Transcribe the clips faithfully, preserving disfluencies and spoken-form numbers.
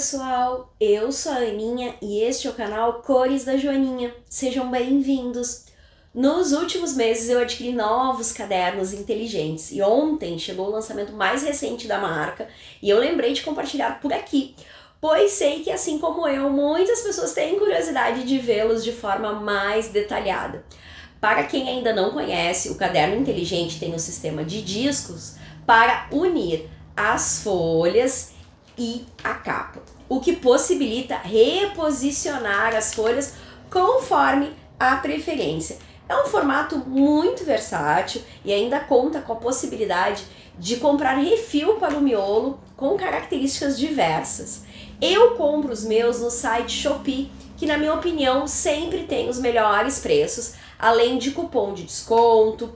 pessoal, eu sou a Aninha e este é o canal Cores da Joaninha. Sejam bem-vindos! Nos últimos meses eu adquiri novos cadernos inteligentes e ontem chegou o lançamento mais recente da marca e eu lembrei de compartilhar por aqui, pois sei que assim como eu, muitas pessoas têm curiosidade de vê-los de forma mais detalhada. Para quem ainda não conhece, o caderno inteligente tem um sistema de discos para unir as folhas e a capa, o que possibilita reposicionar as folhas conforme a preferência. É um formato muito versátil e ainda conta com a possibilidade de comprar refil para o miolo com características diversas. Eu compro os meus no site Shopee, que na minha opinião sempre tem os melhores preços, além de cupom de desconto,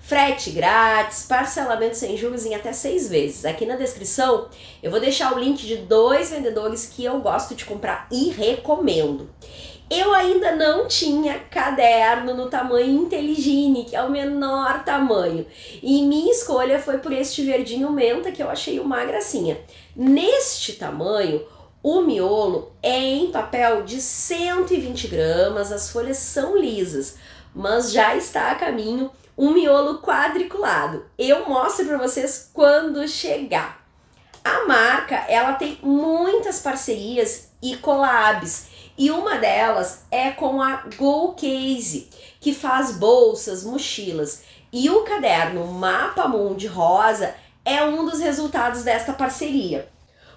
frete grátis, parcelamento sem juros em até seis vezes. Aqui na descrição eu vou deixar o link de dois vendedores que eu gosto de comprar e recomendo. Eu ainda não tinha caderno no tamanho Inteligine, que é o menor tamanho, e minha escolha foi por este verdinho menta, que eu achei uma gracinha. Neste tamanho, o miolo é em papel de cento e vinte gramas, as folhas são lisas, mas já está a caminho um miolo quadriculado. Eu mostro para vocês quando chegar. A marca, ela tem muitas parcerias e collabs, e uma delas é com a Go Case, que faz bolsas, mochilas, e o caderno Mapa Mundi Rosa é um dos resultados desta parceria.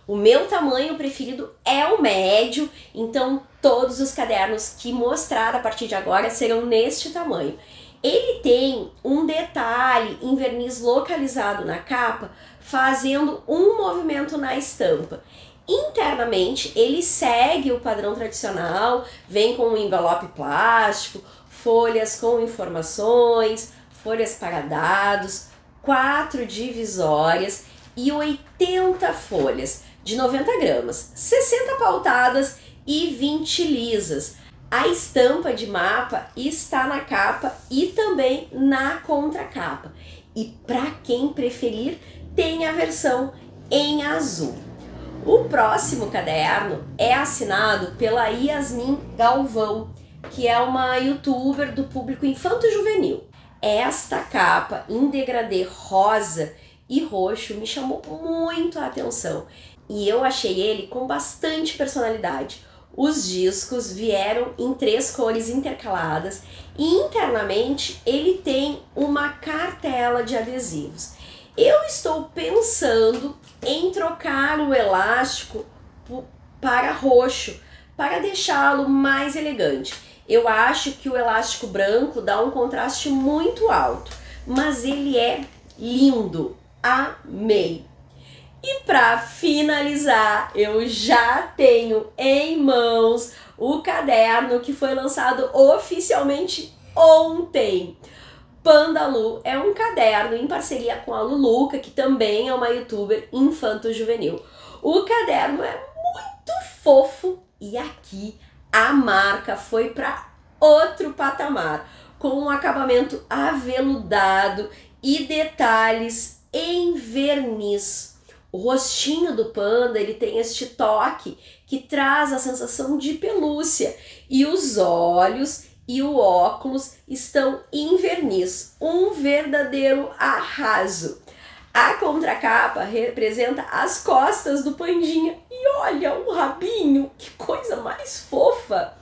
O meu tamanho preferido é o médio, então todos os cadernos que mostrar a partir de agora serão neste tamanho. Ele tem um detalhe em verniz localizado na capa, fazendo um movimento na estampa. Internamente, ele segue o padrão tradicional, vem com um envelope plástico, folhas com informações, folhas para dados, quatro divisórias e oitenta folhas de noventa gramas, sessenta pautadas e vinte lisas. A estampa de mapa está na capa e também na contracapa. E para quem preferir, tem a versão em azul. O próximo caderno é assinado pela Yasmin Galvão, que é uma youtuber do público infanto-juvenil. Esta capa em degradê rosa e roxo me chamou muito a atenção e eu achei ele com bastante personalidade. Os discos vieram em três cores intercaladas e internamente ele tem uma cartela de adesivos. Eu estou pensando em trocar o elástico para roxo, para deixá-lo mais elegante. Eu acho que o elástico branco dá um contraste muito alto, mas ele é lindo, amei! E para finalizar, eu já tenho em mãos o caderno que foi lançado oficialmente ontem. Pandalu é um caderno em parceria com a Luluca, que também é uma youtuber infanto-juvenil. O caderno é muito fofo e aqui a marca foi para outro patamar, com um acabamento aveludado e detalhes em verniz. O rostinho do panda, ele tem este toque que traz a sensação de pelúcia. E os olhos e o óculos estão em verniz. Um verdadeiro arraso. A contracapa representa as costas do pandinha. E olha o rabinho, que coisa mais fofa!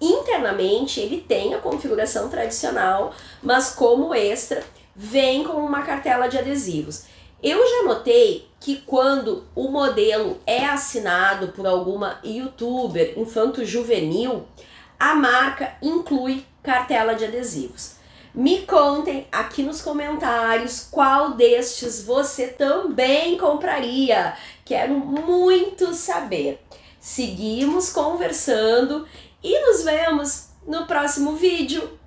Internamente, ele tem a configuração tradicional, mas como extra, vem com uma cartela de adesivos. Eu já notei que quando o modelo é assinado por alguma youtuber infanto-juvenil, a marca inclui cartela de adesivos. Me contem aqui nos comentários qual destes você também compraria. Quero muito saber. Seguimos conversando e nos vemos no próximo vídeo.